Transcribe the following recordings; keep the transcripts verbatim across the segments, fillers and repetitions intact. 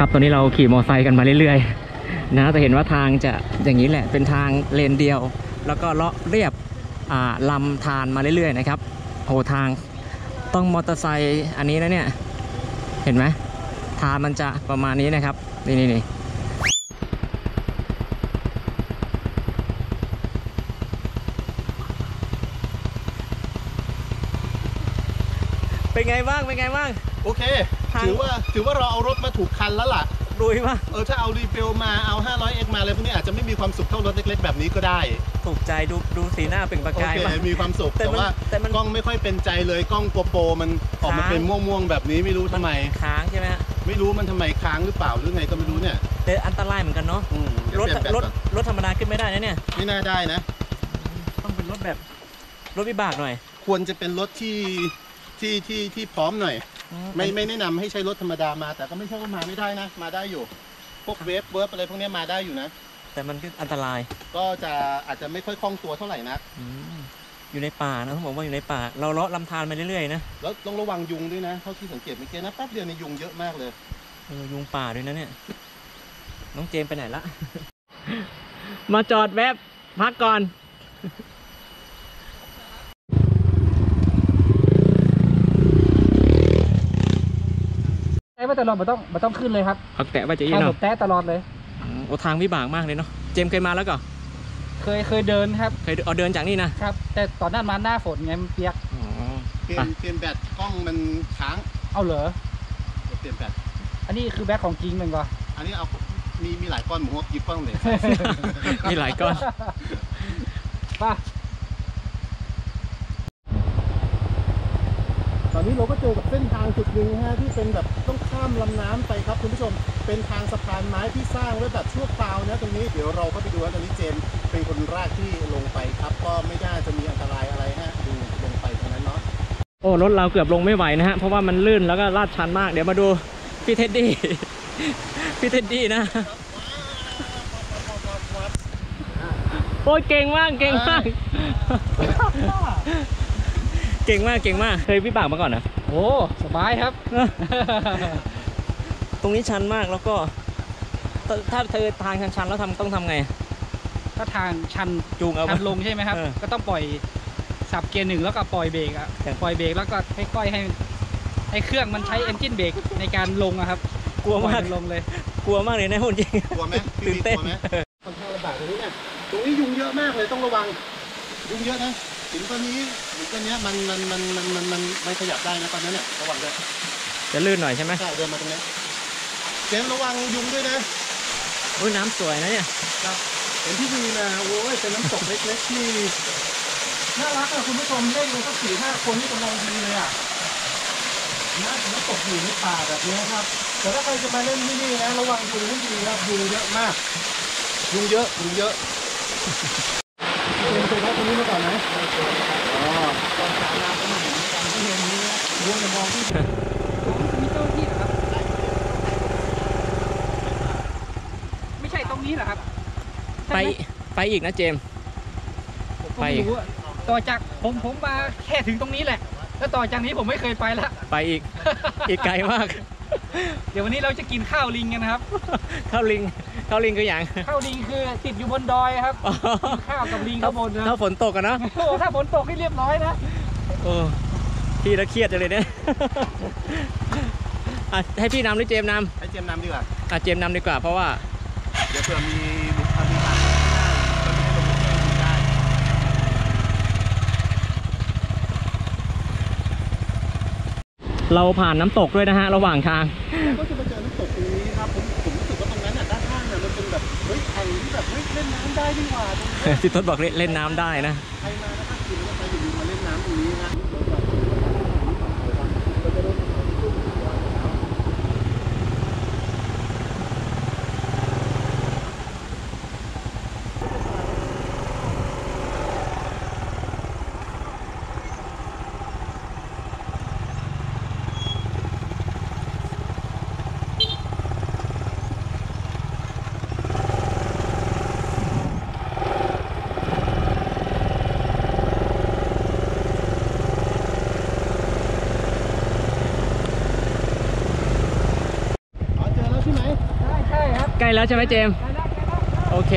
ครับตอนนี้เราขี่มอเตอร์ไซค์กันมาเรื่อยๆนะจะเห็นว่าทางจะอย่างนี้แหละเป็นทางเลนเดียวแล้วก็เลาะเรียบลำธารมาเรื่อยๆนะครับโหทางต้องมอเตอร์ไซค์อันนี้นะเนี่ยเห็นไหมทางมันจะประมาณนี้นะครับนี่นี่นี่เป็นไงบ้างเป็นไงบ้างโอเคถือว่าถือว่าเราเอารถมาถูกคันแล้วล่ะดุยป่ะเออถ้าเอารีเฟลมาเอา ห้าร้อยเอ็กซ์ มาอะไรพวกนี้อาจจะไม่มีความสุขเท่ารถเล็กๆแบบนี้ก็ได้ถูกใจดูดูสีหน้าเปล่งประกายมีความสุขแต่ว่ากล้องไม่ค่อยเป็นใจเลยกล้องโกโปรมันออกมาเป็นม่วงๆแบบนี้ไม่รู้ทำไมค้างใช่ไหมฮะไม่รู้มันทำไมค้างหรือเปล่าหรือไงก็ไม่รู้เนี่ยแต่อันตรายเหมือนกันเนาะรถรถรถธรรมดาขึ้นไม่ได้นะเนี่ยไม่น่าได้นะต้องเป็นรถแบบรถวิบากหน่อยควรจะเป็นรถที่ที่ที่ที่พร้อมหน่อยไม่ไม่แนะนำให้ใช้รถธรรมดามาแต่ก็ไม่ใช่ว่ามาไม่ได้นะมาได้อยู่พวกเวฟเวิร์ฟอะไรพวกนี้มาได้อยู่นะแต่มันก็อันตรายก็จะอาจจะไม่ค่อยคล่องตัวเท่าไหร่นักอยู่ในป่านะต้องบอกว่าอยู่ในป่าเราเลาะลำธารมาเรื่อยๆนะแล้วต้องระวังยุงด้วยนะเท่าที่สังเกตเมื่อกี้นะแป๊บเดียวในยุงเยอะมากเลยยุงป่าด้วยนะเนี่ยน้องเจมไปไหนละ มาจอดแวบพักก่อนแตะว่าตลอดไม่ต้องไม่ต้องขึ้นเลยครับเอาแตะว่าจะอีกเนาะแตะตลอดเลยโอ้ทางวิบากมากเลยเนาะเจมเคยมาแล้วก็เคยเคยเดินครับเคยเอาเดินจากนี่นะครับแต่ตอนนั้นมาหน้าฝนไงมันเปียกอ๋อเปลี่ยนเปลี่ยนแบตกล้องมันค้างเอาเหรอเปลี่ยนแบตอันนี้คือแบตของจริงมันก่อนอันนี้เอามีมีหลายก้อนหมูหัวกิ๊บก้อนเลยมีหลายก้อนป่ะตอนนี้เราก็เจอกับเส้นทางจุดหนึ่งฮะที่เป็นแบบต้องข้ามลำน้ำไปครับคุณผู้ชมเป็นทางสะพานไม้ที่สร้างไว้แบบชั่วคราวนะตรงนี้เดี๋ยวเราก็ไปดูว่าตอนนี้เจมเป็นคนแรกที่ลงไปครับก็ไม่น่าจะมีอันตรายอะไรฮะดูลงไปตรงนั้นเนาะโอ้รถเราเกือบลงไม่ไหวนะฮะเพราะว่ามันลื่นแล้วก็ลาดชันมากเดี๋ยวมาดูพี่เท็ดดี้พี่เท็ดดี้นะโอ้ยเก่งมากเก่งมากเก่งมากเก่งมากเคยวิบากมาก่อนนะโอ้สบายครับ ตรงนี้ชันมากแล้วก็ถ้าเธอทางชันๆแล้วทำต้องทำไงถ้าทางชันจูงเอาลงใช่ไหมครับก็ต้องปล่อยสับเกียร์หนึ่งแล้วก็ปล่อยเบรกอะปล่อยเบรกแล้วก็ค่อยๆให้ให้เครื่องมันใช้เอนจินเบรกในการลงอะครับกลัวมากลงเลยกลัวมากเลยนะคนจริงกลัวไหมตื่นเต้นไหมค่อนข้างลำบากตรงนี้เนี่ยตรงนี้ยุงเยอะมากเลยต้องระวังยุงเยอะนะถึงตัวนี้ถึงตัวนี้มันมันมันมันมันมันไม่ขยับได้นะตอนนั้นเนี่ยระวังด้วยจะลื่นหน่อยใช่ไหมใช่เดินมาตรงนี้เจมระวังยุงด้วยนะโอ้ยน้ำสวยนะเนี่ยครับเห็นที่ดีนะโอ้ยเป็นน้ำตกเล็กๆที่น่ารักอะคุณผู้ชมเล่นกันสักสี่ห้าคนนี่กำลังดีเลยอะน่าจะน้ำตกอยู่ในป่าแบบนี้ครับแต่ถ้าใครจะมาเล่นที่นี่นะระวังยุงให้ดีครับยุงเยอะมากยุงเยอะยุงเยอะเดินไปแล้วตรงนี้มาก่อนนะอ๋อตอนขาลาเป็นเหมือนกันที่เห็นนี้นะวงจะมองที่มีเจ้าที่เหรอครับไม่ใช่ตรงนี้เหรอครับไปไปอีกนะเจมไปต่อจากผมผมมาแค่ถึงตรงนี้แหละแล้วต่อจากนี้ผมไม่เคยไปละไปอีกอีกไกลมากเดี๋ยววันนี้เราจะกินข้าวลิงกันนะครับข้าวลิงข้าวลิงคืออย่างข้าวลิงคือติดอยู่บนดอยครับข้าวกับลิงข้าวบนนะถ้าฝนตกกันนะโอ้ถ้าฝนตกให้เรียบร้อยนะโอ้พี่ละเครียดเลยเนี่ยให้พี่นำหรือเจมนำให้เจมนำดีกว่าอ่ะเจมนำดีกว่าเพราะว่าเดี๋ยวเผื่อมีบุคคลที่มาเราผ่านน้ำตกด้วยนะฮะระหว่างทางก็จะมาเจอน้ำตกตรงนี้ครับผมผมรู้สึกว่าตรงนั้นน่ะด้านข้างน่ะมันเป็นแบบเฮ้ยแอ่งที่แบบเล่นน้ำได้ดีกว่าที่ต้นบอกเล่นน้ำได้นะใครมาแล้วก็คิดว่าใครอยู่ดีมาเล่นน้ำตรงนี้นะ ใกล้แล้วใช่ไหมเจมส์โอเค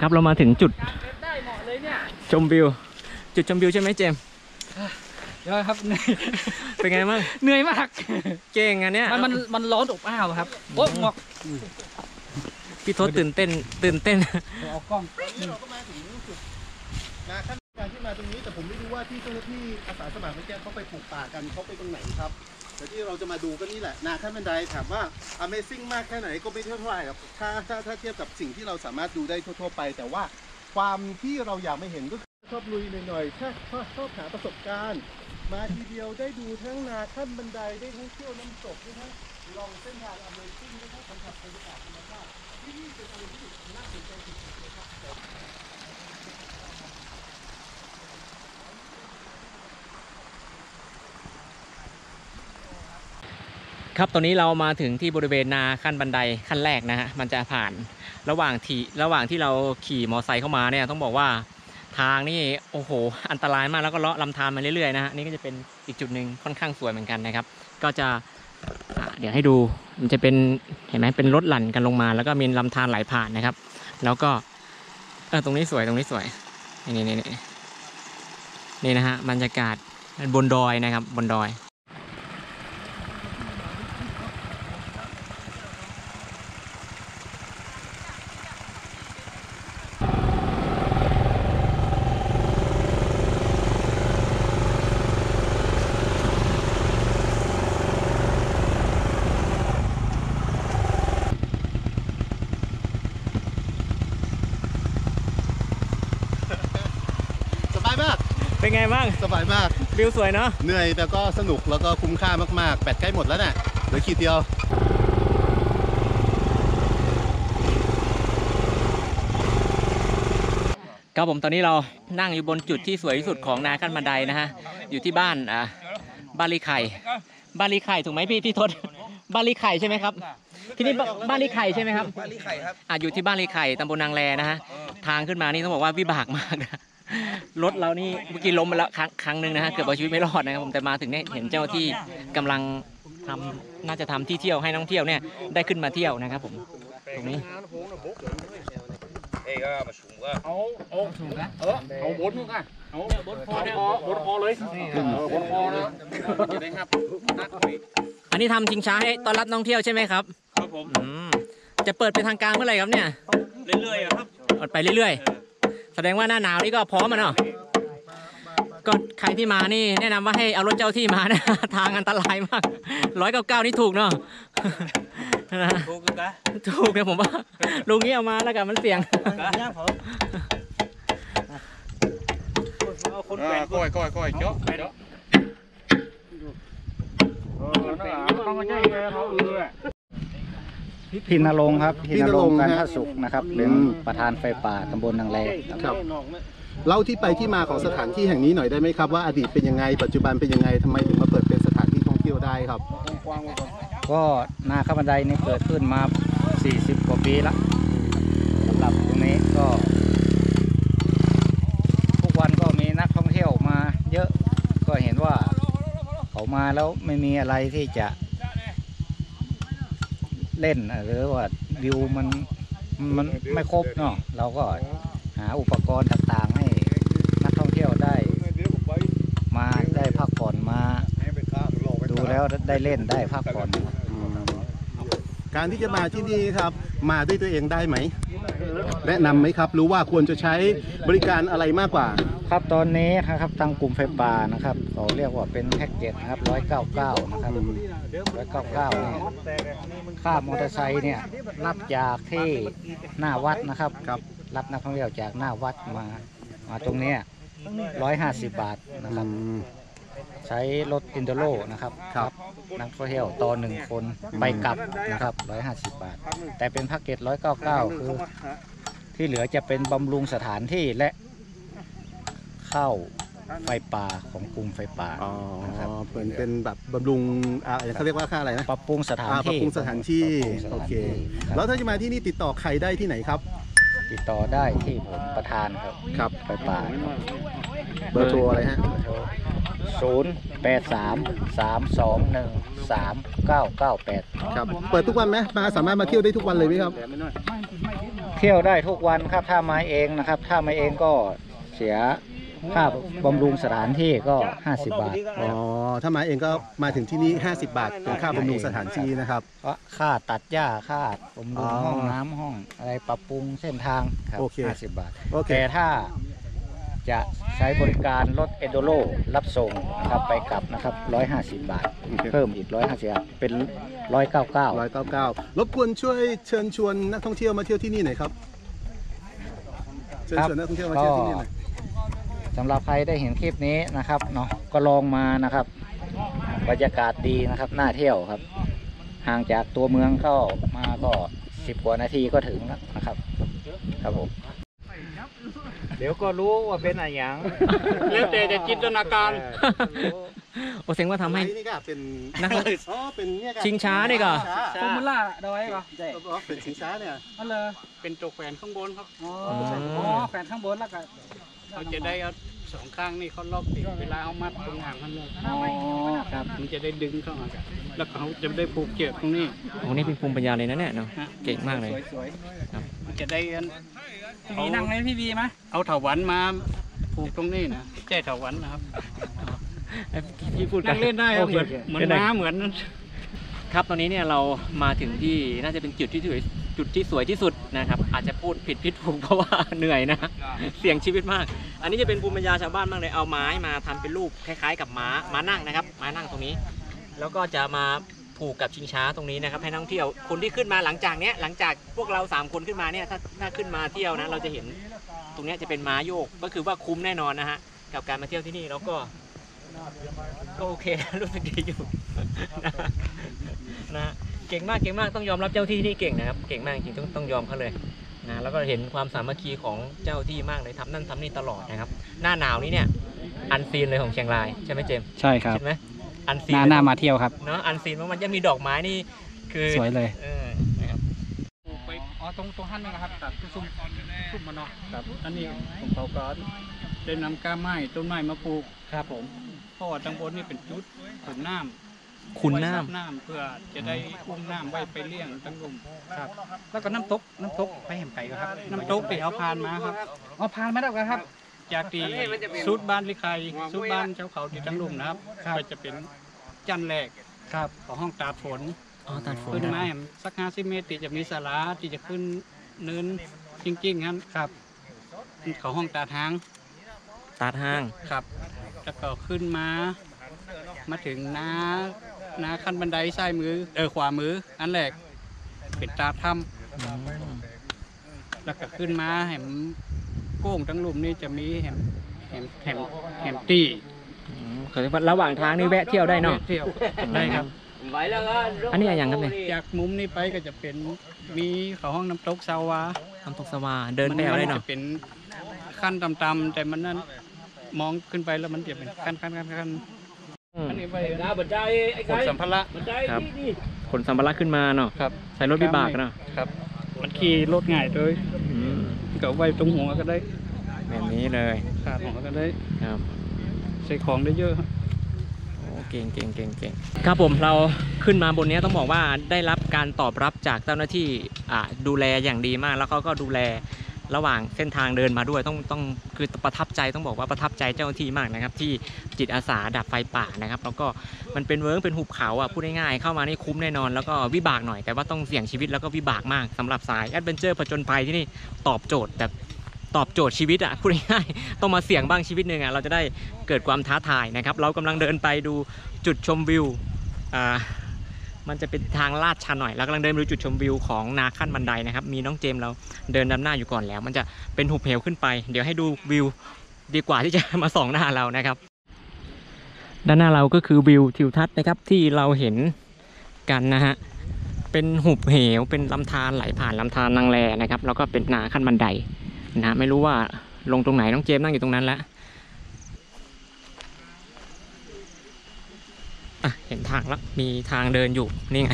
ครับเรามาถึงจุดชมวิวจุดชมวิวใช่ไหมเจมส์ยอดครับเป็นไงบ้างเหนื่อยมากเก่งอันเนี้ยมันมันร้อนอบอ้าวครับโอ้หมอกพี่ทศตื่นเต้นตื่นเต้นเอากล้องนี่เราก็มาถึงจุดนะขั้นการที่มาตรงนี้แต่ผมไม่รู้ว่าที่เจ้าหน้าที่อาสาสมัครเมื่อกี้เขาไปปลูกป่ากันเขาไปตรงไหนครับแต่ที่เราจะมาดูก็นี่แหละนาขั้นบันไดถามว่า Amazing มากแค่ไหนก็ไม่เท่าไหร่ครับถ้าถ้าถ้าเทียบกับสิ่งที่เราสามารถดูได้ทั่วๆไปแต่ว่าความที่เราอยากไม่เห็นก็ชอบลุยหน่อยๆชอบชอบหาประสบการณ์มาทีเดียวได้ดูทั้งนาขั้นบันไดได้ทั้งเที่ยวน้ำตกได้ทั้งลองเส้นทาง Amazing ได้ทั้งสัมผัสบรรยากาศธรรมชาติที่นี่เป็นอะไรที่น่าสนใจที่สุดเลยครับครับตอนนี้เรามาถึงที่บริเวณนาขั้นบันไดขั้นแรกนะฮะมันจะผ่านระหว่างที่ระหว่างที่เราขี่มอไซค์เข้ามาเนี่ยต้องบอกว่าทางนี่โอ้โหอันตรายมากแล้วก็เลาะลำธารมาเรื่อยๆนะฮะนี่ก็จะเป็นอีกจุดหนึ่งค่อนข้างสวยเหมือนกันนะครับก็จะเดี๋ยวให้ดูมันจะเป็นเห็นไหมเป็นรถหลั่นกันลงมาแล้วก็มีลำธารไหลผ่านนะครับแล้วก็เออตรงนี้สวยตรงนี้สวยนี่นี่นี่นี่นะฮะบรรยากาศบนดอยนะครับบนดอยเป็นไงบ้างสบายมากวิวสวยเนาะเหนื่อยแต่ก็สนุกแล้วก็คุ้มค่ามากๆแบตใกล้หมดแล้วน่ะเหลือขีดเดียวครับผมตอนนี้เรานั่งอยู่บนจุดที่สวยที่สุดของนาขั้นบันไดนะฮะอยู่ที่บ้านอ่ะบ้านลีไข่บ้านลีไข่ถูกไหมพี่ที่ทศบ้านลีไข่ใช่ไหมครับที่นี่บ้านลีไข่ใช่ไหมครับบ้านลีไข่ครับอ่ะอยู่ที่บ้านลีไข่ตำบลนางแลนะฮะทางขึ้นมานี่ต้องบอกว่าวิบากมากรถเรานี่เมื่อกี้ล้มมาแล้วครั้งหนึ่งนะฮะเกือบเอาชีวิตไม่รอดนะครับผมแต่มาถึงเนี่ยเห็นเจ้าที่กำลังทำน่าจะทำที่เที่ยวให้นักท่องเที่ยวเนี่ยได้ขึ้นมาเที่ยวนะครับผมตรงนี้เอ้ก็มาสูงก็เอาเอาสูงนะเออเอาบดมึงก็เอาบดคอเนี่ยบดคอเลยบดคอนะจะได้ครับอันนี้ทำชิงช้าให้ต้อนรับนักท่องเที่ยวใช่ไหมครับครับผมจะเปิดเป็นทางการเมื่อไหร่ครับเนี่ยเรื่อยๆครับอดไปเรื่อยๆแสดงว่าหน้าหนาวนี่ก็พร้อมมันเนาะก็ใครที่มานี่แนะนำว่าให้เอารถเจ้าที่มานะทางอันตรายมากร้อยเก้าเก้านี่ถูกเนาะถูกนะถูกเนี่ยผมว่าลุงนี้เอามาแล้วกันมันเสี่ยงเอาคนแก่ก้อยก้อยก้อยเจาะเจาะพินรงค์ครับพินรงค์การท่าสุขนะครับเป็นประธานไฟป่าตำบลนางแลครับเล่าที่ไปที่มาของสถานที่แห่งนี้หน่อยได้ไหมครับว่าอดีตเป็นยังไงปัจจุบันเป็นยังไงทำไมถึงมาเปิดเป็นสถานที่ท่องเที่ยวได้ครับก็นาขั้นบันไดนี่เกิดขึ้นมาสี่สิบกว่าปีละสำหรับตรงนี้ก็ทุกวันก็มีนักท่องเที่ยวมาเยอะก็เห็นว่าเขามาแล้วไม่มีอะไรที่จะเล่นหรือว่าวิวมันมันไม่ครบเนาะเราก็หาอุปกรณ์ต่างๆให้นักท่องเที่ยวได้มาได้พักผ่อนมาดูแล้วได้เล่นได้พักผ่อนการที่จะมาที่นี่ครับมาด้วยตัวเองได้ไหมแนะนำไหมครับรู้ว่าควรจะใช้บริการอะไรมากกว่าครับตอนนี้นะครับทางกลุ่มไฟป่านะครับเขาเรียกว่าเป็นแพ็กเกจนะครับหนึ่งเก้าเก้านะครับหนึ่งเก้าเก้าเนี่ยค่ามอเตอร์ไซค์เนี่ยรับจากที่หน้าวัดนะครับรับนักท่องเที่ยวจากหน้าวัดมามาตรงนี้หนึ่งร้อยห้าสิบบาทนะครับใช้รถอินโดโลนะครับครับนักท่องเที่ยวต่อหนึ่งคนไปกลับนะครับหนึ่งร้อยห้าสิบบาทแต่เป็นแพ็กเกจหนึ่งเก้าเก้าคือที่เหลือจะเป็นบำรุงสถานที่และเข้า ไฟป่าของกลุ่มไฟป่าอ๋อเป็นเป็นแบบบำรุงอะไรเขาเรียกว่าค่าอะไรนะปรับปรุงสถานที่ปรับปรุงสถานที่โอเคแล้วถ้าจะมาที่นี่ติดต่อใครได้ที่ไหนครับติดต่อได้ที่ผมประธานครับครับไฟป่าเบอร์โทรอะไรฮะศูนย์แปดสามสามสองหนึ่งสามเก้าเก้าแปดครับเปิดทุกวันไหมมาสามารถมาเที่ยวได้ทุกวันเลยไหมครับเที่ยวได้ทุกวันครับถ้ามาเองนะครับถ้ามาเองก็เสียค่าบำรุงสถานที่ก็ห้าสิบบาทอ๋อถ้ามาเองก็มาถึงที่นี่ห้าสิบบาทเป็นค่าบำรุงสถานที่นะครับค่าตัดหญ้าค่าบำรุงห้องน้ำห้องอะไรปรับปรุงเส้นทางครับห้าสิบบาทแต่ถ้าจะใช้บริการรถเอโดโลรับส่งนะครับไปกลับนะครับหนึ่งร้อยห้าสิบบาทเพิ่มอีกหนึ่งร้อยห้าสิบบาทเป็นหนึ่งร้อยเก้าสิบเก้ารบกวนช่วยเชิญชวนนักท่องเที่ยวมาเที่ยวที่นี่หน่อยครับเชิญชวนนักท่องเที่ยวมาเที่ยวที่นี่หน่อยสำหรับใครได้เห็นคลิปนี้นะครับเนาะก็ลองมานะครับบรรยากาศดีนะครับน่าเที่ยวครับห่างจากตัวเมืองเข้ามาก็สิบกว่านาทีก็ถึงแล้วนะครับครับผมเดี๋ยวก็รู้ว่าเป็นอะไรอย่างแล้วแต่จะจินตนาการโอเสียงว่าทำให้นี่ก็เป็นนักชิงช้านี่ก็ฟอร์มูล่าดอยก็เป็นชิงช้าเนี่ยนั่นเลยเป็นตัวแขวนข้างบนครับอ๋อแขวนข้างบนแล้วก็เขาจะได้เอาสองข้างนี่เขาล็อกติดเวลาเอามัดตรงหางมันเลยครับมันจะได้ดึงเข้ามาแล้วเขาจะได้ผูกเชือกตรงนี้โอ้นี่เป็นภูมิปัญญาเลยนะเนี่ยเนาะเก่งมากเลยมันจะได้พี่บีนั่งไหมพี่บีไหมเอาเถาวัลย์มาผูกตรงนี้นะแจ้เถาวัลย์นะครับพี่พูดกันเล่นได้เหมือนเหมือนม้าเหมือนครับตอนนี้เนี่ยเรามาถึงที่น่าจะเป็นจุดที่สวยจุดที่สวยที่สุดนะครับอาจจะพูดผิดผิดถูกเพราะว่าเหนื่อยนะเสี่ยงชีวิตมากอันนี้จะเป็นภูมิปัญญาชาวบ้านมากเลยเอาไม้มาทำเป็นรูปคล้ายๆกับม้าม้านั่งนะครับม้านั่งตรงนี้แล้วก็จะมาผูกกับชิงช้าตรงนี้นะครับให้นักท่องเที่ยวคนที่ขึ้นมาหลังจากเนี้ยหลังจากพวกเราสามคนขึ้นมาเนี่ยถ้าถ้าขึ้นมาเที่ยวนะเราจะเห็นตรงนี้จะเป็นม้าโยกก็คือว่าคุ้มแน่นอนนะฮะกับการมาเที่ยวที่นี่แล้วก็ก็โอเครู้สึกดีอยู่นะเก่งมากเก่งมากต้องยอมรับเจ้าที่นี่เก่งนะครับเก่งมากจริงต้องต้องยอมเขาเลยนะแล้วก็เห็นความสามัคคีของเจ้าที่มากเลยทำนั่นทำนี่ตลอดนะครับหน้าหนาวนี้เนี่ยอันซีนเลยของเชียงรายใช่ไหมเจมใช่ครับใช่ไหมอันซีนหน้ามาเที่ยวครับเนาะอันซีนมันจะมีดอกไม้นี่คือสวยเลยนะครับไปอ๋อตรงตรงท่านนี่นะครับตัดซุ้มซุ้มมะนาวครับอันนี้ผมเขาก็ได้นำก้าไม้ต้นไม้มาปลูกครับผมเพราะว่าทางบนนี่เป็นจุดขุนน้ำขุนน้ำเพื่อจะได้อุ้มน้ำไว้ไปเลี้ยงตั้งลุ่มครับแล้วก็น้ำตกน้ำตกไปเห็นไปครับน้ำตกไปเอาพานมาครับเอาพานมาแล้วกันครับจากที่สุดบ้านลิไคสุดบ้านเจ้าเขาที่ตั้งลุ่มนะครับก็จะเป็นจันแหลกครับของห้องตาฝนขึ้นไม้สักห้าสิบเมตรจะมีสาราที่จะขึ้นเนินจริงๆนั้นครับเขาห้องตาทางตาทางครับแล้วก็ขึ้นมามาถึงน้าน้าขั้นบันไดซ้ายมือเออขวามืออันแรกเป็นตาถ้ำแล้วก็ขึ้นมาแหมโก้งทั้งลุ่มนี่จะมีแหมแหมแหมแหมตีเขาจะระหว่างทางนี่แวะเที่ยวได้เนาะเที่ยวได้ครับอันนี้อย่างครับเนี่ยจากมุมนี้ไปก็จะเป็นมีเขาห้องน้ำตกสาวาน้ำตกสาวาเดินไปเอาได้เนาะเป็นขั้นต่ำๆแต่มันนั่นมองขึ้นไปแล้วมันจะเป็นขั้นขั้นขั้นขั้นขนสัมภาระครับขนสัมภาระขึ้นมาเนาะใส่รถวิบากเนาะครับมันขี่รถง่ายเลยเก๋าไว้ตรงหัวก็ได้แบบนี้เลยขาดหัวก็ได้ครับใส่ของได้เยอะโอ้เก่งเก่งเก่งเก่งครับผมเราขึ้นมาบนนี้ต้องบอกว่าได้รับการตอบรับจากเจ้าหน้าที่ดูแลอย่างดีมากแล้วเขาก็ดูแลระหว่างเส้นทางเดินมาด้วยต้องต้องคือประทับใจต้องบอกว่าประทับใจเจ้าหน้าที่มากนะครับที่จิตอาสาดับไฟป่านะครับแล้วก็มันเป็นเวิร์กเป็นหุบเขาอ่ะพูดง่ายๆเข้ามานี่คุ้มแน่นอนแล้วก็วิบากหน่อยแต่ว่าต้องเสี่ยงชีวิตแล้วก็วิบากมากสำหรับสายแอดเวนเจอร์ผจญภัยที่นี่ตอบโจทย์แต่ตอบโจทย์ชีวิตอ่ะพูดง่ายๆต้องมาเสี่ยงบ้างชีวิตหนึ่งอ่ะเราจะได้เกิดความท้าทายนะครับเรากำลังเดินไปดูจุดชมวิวอ่ามันจะเป็นทางลาดชันหน่อยแล้วกำลังเดินไปดูจุดชมวิวของนาขั้นบันไดนะครับมีน้องเจมเราเดินนำหน้าอยู่ก่อนแล้วมันจะเป็นหุบเหวขึ้นไปเดี๋ยวให้ดูวิวดีกว่าที่จะมาส่องหน้าเรานะครับด้านหน้าเราก็คือวิวทิวทัศน์นะครับที่เราเห็นกันนะฮะเป็นหุบเหวเป็นลำธารไหลผ่านลำธารนางแลนะครับแล้วก็เป็นนาขั้นบันไดนะไม่รู้ว่าลงตรงไหนน้องเจมนั่งอยู่ตรงนั้นแล้ว อ่ะเห็นทางแล้วมีทางเดินอยู่นี่ไง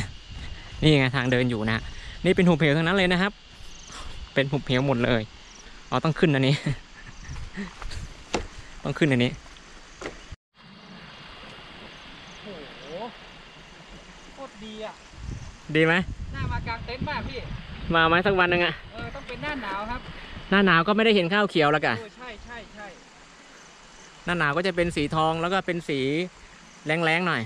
นี่ไงทางเดินอยู่นะนี่เป็นหุบเหวทั้งนั้นเลยนะครับเป็นหุบเหวหมดเลยอ๋อต้องขึ้นอันนี้ต้องขึ้นอันนี้โอ้โหโคตรดีอ่ะดีไหมหน้ามากางเต็นท์มากพี่มาไหมสักวันนึงอ่ะเออต้องเป็นหน้าหนาวครับหน้าหนาวก็ไม่ได้เห็นข้าวเขียวแล้วกะใช่ใช่ใช่หน้าหนาวก็จะเป็นสีทองแล้วก็เป็นสีแรงๆหน่อย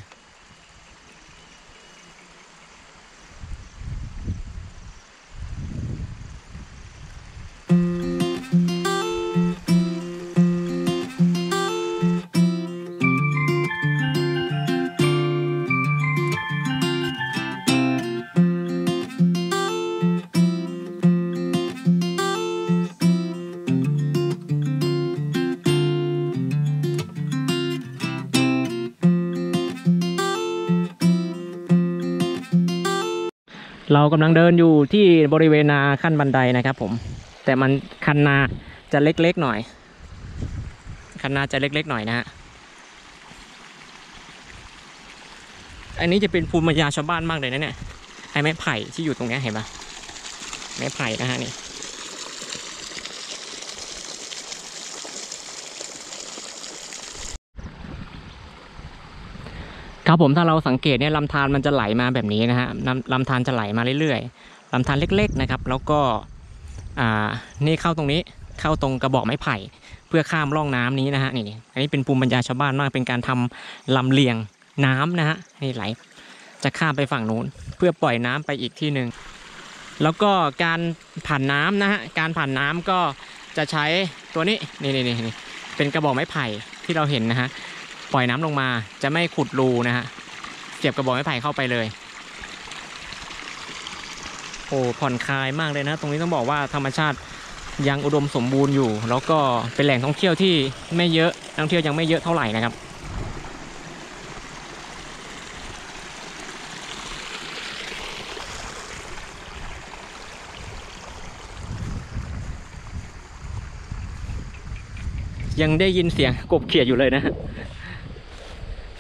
เรากำลังเดินอยู่ที่บริเวณนาขั้นบันไดนะครับผมแต่มันคันนาจะเล็กๆหน่อยคันนาจะเล็กๆหน่อยนะฮะอันนี้จะเป็นภูมิปัญญาชาวบ้านมากเลยนะเนี่ยไอ้ไม้ไผ่ที่อยู่ตรงนี้เห็นปะไม้ไผ่นะฮะนี่ครับผมถ้าเราสังเกตเนี่ยลำธารมันจะไหลมาแบบนี้นะฮะลำธารจะไหลมาเรื่อยๆลำธารเล็กๆนะครับแล้วก็อ่านี่เข้าตรงนี้เข้าตรงกระบอกไม้ไผ่เพื่อข้ามร่องน้ำนี้นะฮะนี่อันนี้เป็นภูมิปัญญาชาวบ้านมากเป็นการทำลำเลียงน้ำนะฮะนี่ไหลจะข้ามไปฝั่งนู้นเพื่อปล่อยน้ำไปอีกที่หนึ่งแล้วก็การผ่านน้ำนะฮะการผ่านน้ำก็จะใช้ตัวนี้นี่นี่นี่เป็นกระบอกไม้ไผ่ที่เราเห็นนะฮะปล่อยน้ำลงมาจะไม่ขุดรูนะฮะเก็บกระบอกไม้ไผ่เข้าไปเลยโอ้ผ่อนคลายมากเลยนะตรงนี้ต้องบอกว่าธรรมชาติยังอุดมสมบูรณ์อยู่แล้วก็เป็นแหล่งท่องเที่ยวที่ไม่เยอะนักท่องเที่ยวยังไม่เยอะเท่าไหร่นะครับยังได้ยินเสียงกบเขียดอยู่เลยนะ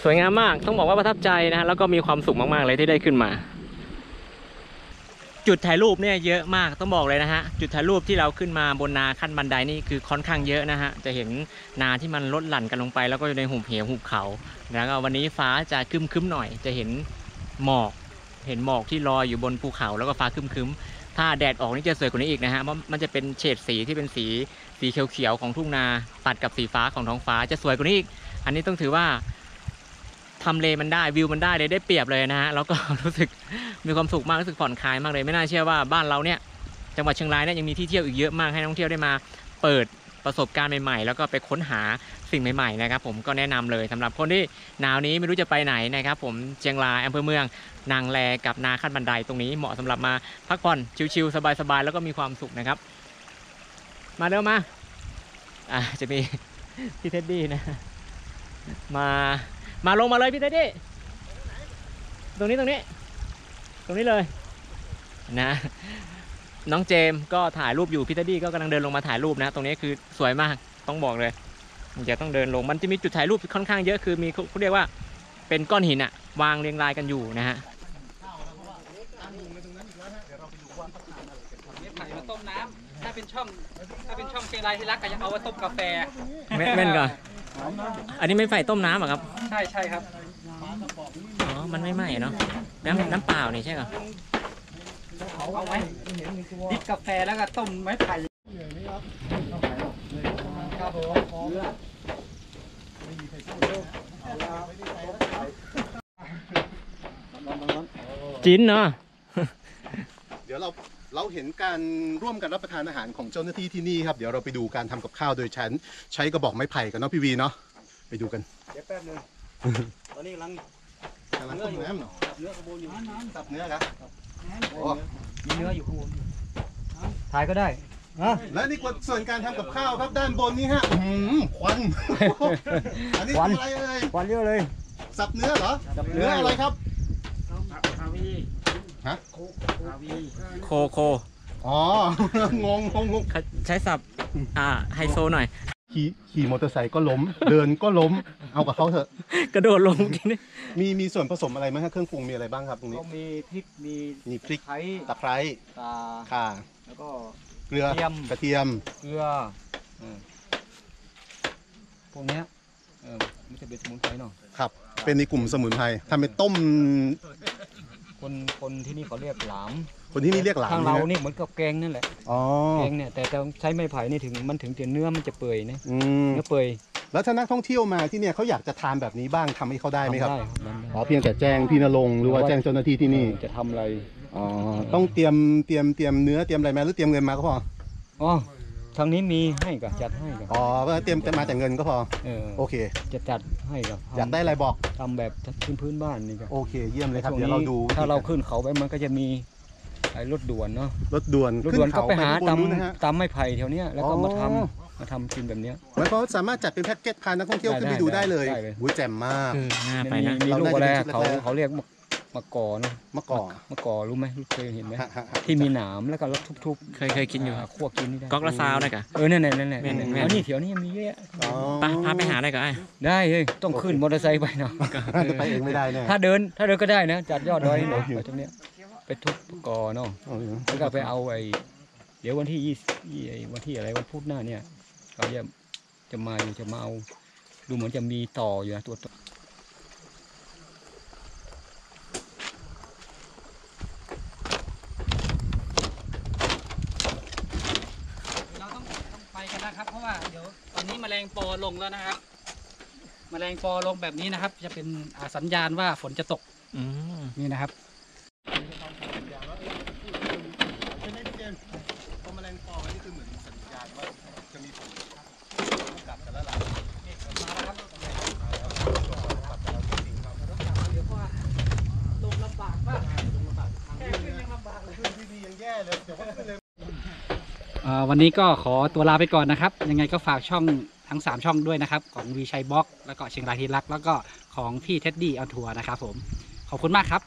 สวยงามมากต้องบอกว่าประทับใจนะฮะแล้วก็มีความสุขมากๆเลยที่ได้ขึ้นมาจุดถ่ายรูปเนี่ยเยอะมากต้องบอกเลยนะฮะจุดถ่ายรูปที่เราขึ้นมาบนนาขั้นบันไดนี่คือค่อนข้างเยอะนะฮะจะเห็นนาที่มันลดหลั่นกันลงไปแล้วก็อยู่ในหุบเหวหุบเขาแล้วก็วันนี้ฟ้าจะครึ้มๆหน่อยจะเห็นหมอกเห็นหมอกที่ลอยอยู่บนภูเขาแล้วก็ฟ้าครึ้มๆถ้าแดดออกนี่จะสวยกว่านี้อีกนะฮะเพราะมันจะเป็นเฉดสีที่เป็นสีสีเขียวๆของทุ่งนาตัดกับสีฟ้าของท้องฟ้าจะสวยกว่านี้อีกอันนี้ต้องถือว่าทำเลมันได้วิวมันได้เลยได้เปรียบเลยนะฮะแล้วก็รู้สึกมีความสุขมากรู้สึกผ่อนคลายมากเลยไม่น่าเชื่อว่าบ้านเราเนี่ยจังหวัดเชียงรายเนี่ยยังมีที่เที่ยวอีกเยอะมากให้นักท่องเที่ยวได้มาเปิดประสบการณ์ใหม่ๆแล้วก็ไปค้นหาสิ่งใหม่ๆนะครับผมก็แนะนำเลยสำหรับคนที่หนาวนี้ไม่รู้จะไปไหนนะครับผมเชียงรายอำเภอเมืองนางแลกับนาขั้นบันไดตรงนี้เหมาะสำหรับมาพักผ่อนชิลๆสบายๆแล้วก็มีความสุขนะครับมาเร็วมาอ่ะจะมีพี่เท็ดดี้นะมามาลงมาเลยพี่เท็ดดี้ตรงนี้ตรงนี้ตรงนี้เลยนะน้องเจมก็ถ่ายรูปอยู่พี่เท็ดดี้ก็กำลังเดินลงมาถ่ายรูปนะตรงนี้คือสวยมากต้องบอกเลยอย่าต้องเดินลงมันจะมีจุดถ่ายรูปค่อนข้างเยอะคือมีเขาเรียกว่าเป็นก้อนหินอะวางเรียงรายกันอยู่นะฮะต้มน้ำถ้าเป็นช่องถ้าเป็นช่องเชียงรายที่รักก็จะเอาไว้ต้มกาแฟแม่นก่อนอันนี้ไม่ไฟต้มน้ำหรอครับใช่ใช่ครับอ๋อมันไม่ไหม้เนาะน้ำน้ำเปล่านี่ใช่เหรอเอาไว้ดิบกาแฟแล้วก็ต้มไม้ไผ่จินเนาะเดี๋ยวเราเราเห็นการร่วมกันรับประทานอาหารของเจ้าหน้าที่ที่นี่ครับเดี๋ยวเราไปดูการทำกับข้าวโดยฉันใช้กระบอกไม้ไผ่กันเนาะพี่วีเนาะไปดูกันเดี๋ยวแป๊บนึงตอนนี้กำลังกำลังต้มน้ำเนาะเนื้อขบวนอยู่ตับเนื้อครับมีเนื้ออยู่ขบวนถ่ายก็ได้และนี่ส่วนการทำกับข้าวครับด้านบนนี้ฮะควันอันนี้อะไรเลยควันเยอะเลยสับเนื้อเหรอเนื้ออะไรครับฮะโคโคอ๋องงงงใช้ศัพท์อ่าไฮโซหน่อย ขี่ขี่มอเตอร์ไซค์ก็ล้มเดินก็ล้มเอากับเขาเถอะกระโดดลงนี่มีมีส่วนผสมอะไรไหมฮะเครื่องปรุงมีอะไรบ้างครับตรงนี้ก็มีพริกมีมีพริกตะไคร้ข่าแล้วก็เกลือกระเทียมเกลือพวกนี้มันจะเป็นสมุนไพรเนาะครับเป็นในกลุ่มสมุนไพรทำเป็นต้มคนคนที่นี่เขาเรียกหลามคนที่นี่เรียกหลามทางเรานี่เหมือนกับแกงนั่นแหละแกงเนี่ยแต่ใช้ไม้ไผ่นี่ถึงมันถึงเนื้อมันจะเปื่อยนะเนื้อเปื่อยแล้วถ้านักท่องเที่ยวมาที่เนี่ยเขาอยากจะทานแบบนี้บ้างทำให้เขาได้ไหมครับอ๋อเพียงแต่แจ้งพี่ณรงค์หรือว่าแจ้งเจ้าหน้าที่ที่นี่จะทำอะไรอ๋อต้องเตรียมเตรียมเตรียมเนื้อเตรียมอะไรมาหรือเตรียมเงินมาก็พออ๋อทางนี้มีให้กับจัดให้กับอ๋อเตรียมมาแต่เงินก็พอโอเคจะจัดให้กับอยากได้อะไรบอกทำแบบพื้นบ้านนี่ก็โอเคเยี่ยมเลยครับเดี๋ยวเราดูถ้าเราขึ้นเขาไปมันก็จะมีไอ้รถด่วนเนาะรถด่วนรถด่วนก็ไปหาตำตำไม้ไผ่แถวเนี้ยแล้วก็มาทำมาทำกินแบบเนี้ยแล้วก็สามารถจัดเป็นแพ็กเกจพานักท่องเที่ยวขึ้นไปดูได้เลยบุ้ยแจ่มมากมีมีลูกอะไรเขาเขาเรียกมะกอเนาะมะกอมะกอรู้ไหมเคยเห็นไหมที่มีหนามแล้วก็รถทุบๆเคยเคยกินอยู่ครับคั่วกินนี่ได้ก๊อกละซาวได้กะเออเนี่ยเนี่ยเนี่ยแล้วนี่เถียวนี่มีเยอะพาไปหาได้กะได้เลยต้องขึ้นมอเตอร์ไซค์ไปเนาะไปเองไม่ได้เนี่ยถ้าเดินถ้าเดินก็ได้นะจัดยอดดอยนี่เลยตรงเนี้ยไปทุบกอเนาะแล้วก็ไปเอาไอ้เดี๋ยววันที่ยี่วันที่อะไรวันพุธหน้าเนี่ยเขาจะจะมาอยู่จะมาเอาดูเหมือนจะมีต่ออยู่นะตัวแมลงปอลงแล้วนะครับแมลงปอลงแบบนี้นะครับจะเป็นสัญญาณว่าฝนจะตกนี่นะครับแมลงปอนี่คือเหมือนสัญญาณว่าจะมีฝนกลับกันแล้วล่ะเดี๋ยวว่าลงลำบากมากแค่ขึ้นยังลำบากเลยขึ้นที่ดียังแย่เลยเดี๋ยวว่าขึ้นเลยวันนี้ก็ขอตัวลาไปก่อนนะครับยังไงก็ฝากช่องทั้งสามช่องด้วยนะครับของวีชัยบล็อกแล้วก็เชียงรายทีรักแล้วก็ของพี่เท็ดดี้เอาทัวร์นะครับผมขอบคุณมากครับ